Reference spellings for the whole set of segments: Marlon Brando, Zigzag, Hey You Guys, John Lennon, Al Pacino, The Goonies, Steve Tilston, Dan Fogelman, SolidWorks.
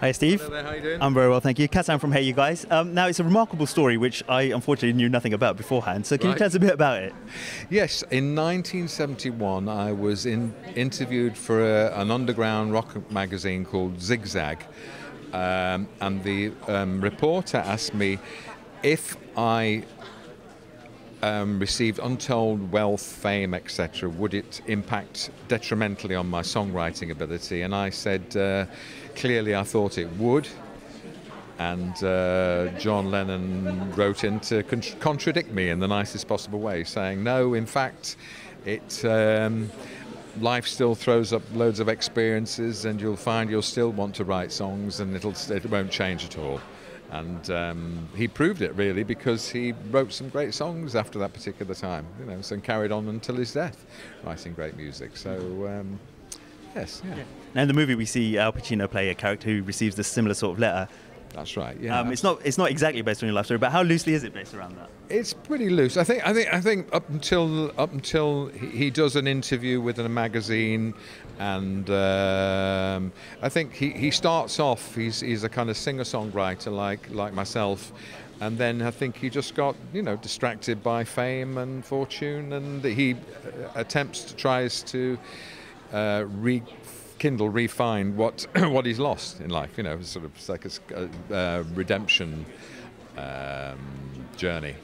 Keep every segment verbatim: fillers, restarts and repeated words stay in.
Hi, Steve. Hello there, how are you doing? I'm very well, thank you. Kazan from Hey You Guys. Um, now, it's a remarkable story which I unfortunately knew nothing about beforehand, so can right. you tell us a bit about it? Yes, in nineteen seventy-one I was in, interviewed for a, an underground rock magazine called Zigzag, um, and the um, reporter asked me if I um, received untold wealth, fame, et cetera, would it impact detrimentally on my songwriting ability? And I said, uh, clearly I thought it would. And uh, John Lennon wrote in to con contradict me in the nicest possible way, saying, no, in fact, it, um, life still throws up loads of experiences and you'll find you'll still want to write songs and it'll, it won't change at all. And um, he proved it, really, because he wrote some great songs after that particular time, you know, and carried on until his death, writing great music. So, um, yes, yeah. yeah. Now in the movie, we see Al Pacino play a character who receives this similar sort of letter. That's right. Yeah. Um, it's not. It's not exactly based on your life story, but how loosely is it based around that? It's pretty loose. I think. I think. I think up until up until he does an interview with a magazine, and um, I think he, he starts off. He's he's a kind of singer-songwriter like like myself, and then I think he just got you know distracted by fame and fortune, and he attempts to tries to uh, re. Kindle, refine what what he's lost in life, you know, sort of like a uh, redemption um, journey.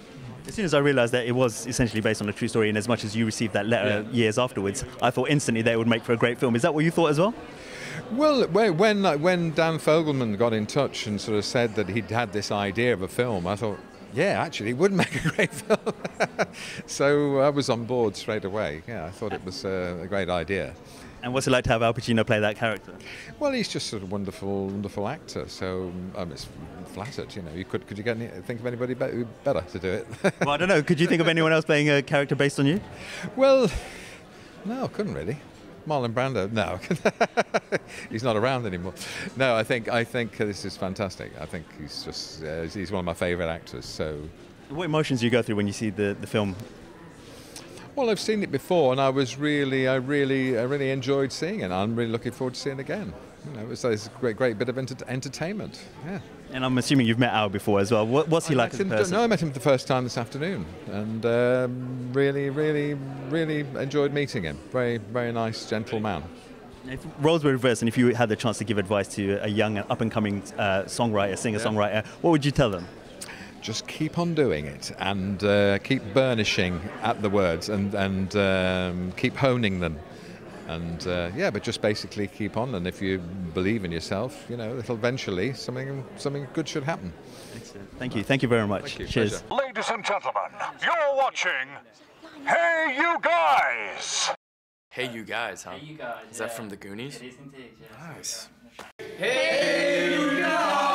As soon as I realised that it was essentially based on a true story, and as much as you received that letter yeah. years afterwards, I thought instantly that it would make for a great film. Is that what you thought as well? Well, when when Dan Fogelman got in touch and sort of said that he'd had this idea of a film, I thought, yeah, actually, it would make a great film. So I was on board straight away. Yeah, I thought it was uh, a great idea. And what's it like to have Al Pacino play that character? Well, he's just sort of wonderful, wonderful actor. So I'm um, flattered, you know. You could could you get any, think of anybody be better to do it? Well, I don't know. Could you think of anyone else playing a character based on you? Well, no, I couldn't really. Marlon Brando, no, he's not around anymore. No, I think I think this is fantastic. I think he's just uh, he's one of my favourite actors. So, what emotions do you go through when you see the the film? Well, I've seen it before, and I was really, I really, I really enjoyed seeing it. I'm really looking forward to seeing it again. You know, it was, it was a great, great bit of enter entertainment. Yeah. And I'm assuming you've met Al before as well. What, what's he I like as a person? No, I met him the first time this afternoon, and um, really, really, really enjoyed meeting him. Very, very nice, gentle man. If roles were reversed, and if you had the chance to give advice to a young, up-and-coming uh, songwriter, singer-songwriter, yeah. what would you tell them? Just keep on doing it and uh, keep burnishing at the words and, and um, keep honing them. And uh, yeah, but just basically keep on. And if you believe in yourself, you know, it'll eventually something, something good should happen. Excellent. Thank you. Thank you very much. Thank you. Cheers. Pleasure. Ladies and gentlemen, you're watching Hey You Guys. Hey You Guys, huh? Hey You Guys. Is yeah. that from The Goonies? It is indeed, yeah. Nice. Hey You Guys.